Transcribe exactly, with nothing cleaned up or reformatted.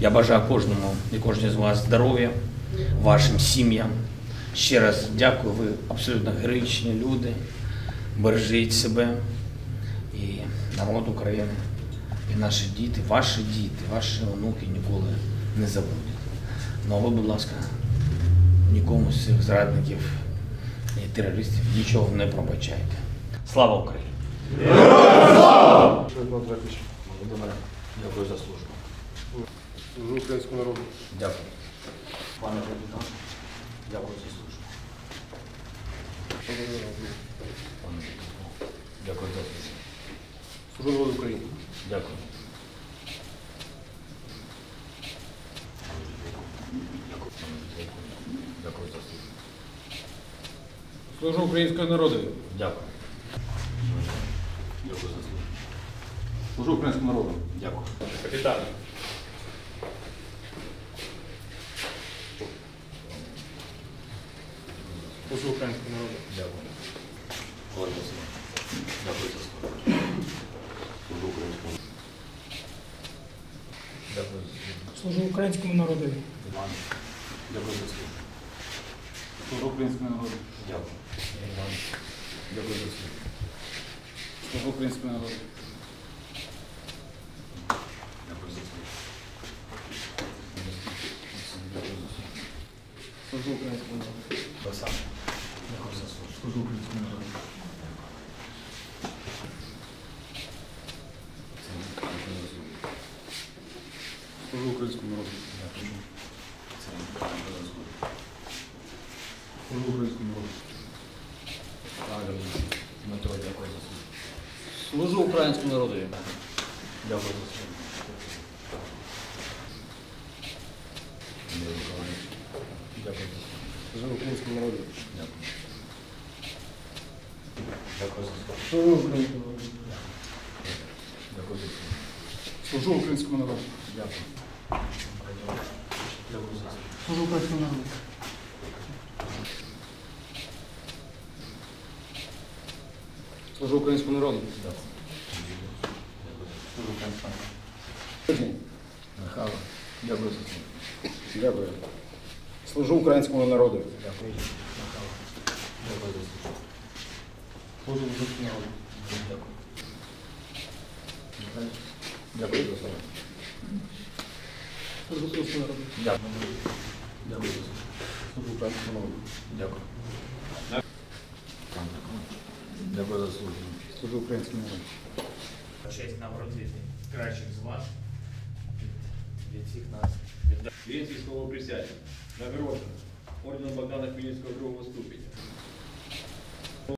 Я бажаю кожному і кожній з вас здоров'я, вашим сім'ям. Ще раз дякую, ви абсолютно героїчні люди. Бережіть себе і народ України, і наші діти, ваші діти, ваші онуки ніколи не забудуть. Ну а ви, будь ласка, нікому з цих зрадників і терористів нічого не пробачайте. Слава Україні! Героям слава! Дякую за службу. Служу українському народу. Дякую. Пане капітан, дякую за службу. Пане капітан, дякую за службу. Служу народу України. Дякую. Дякую за службу. Служу українському народу. Дякую. Дякую за службу. Служу українському народу. Дякую. Капітан. Служу українському народу. Дякую. Дякую за службу. Служу українському. Дякую. Служу українському народу. Дякую за службу. Служу українському народу. Дякую. Дякую за службу. Служу українському народу. Дякую за службу. Служу українському народу. Дякую за службу. Служу українському народу. Служу українському народу. Служу українському народу. Дмитро, дякую за службу. Служу українському народу. Дякую за службу. Дякую. Служу українському народу. Дякую. Дякую за службу. Служу українському народу. Дякую за службу. Служу українському народу. Дякую. Дякую за службу. Служу українському народу. Служу українському народу. Дякую. Служу українському народу. Михайло. Дякую за службу. Дякую. Служу українському народу. Дякую. Дякую за службу. Служу українському народу. Дякую. Дякую за службу. Служу українському народу. Дякую. Дякую за службу. Служу українському народу. Дякую. Дякую за службу. Служу українському народу. Честь нагородити кращих з вас від всіх нас. Від військового присяги. Нагороджено орденом Богдана Хмельницького другого ступеня.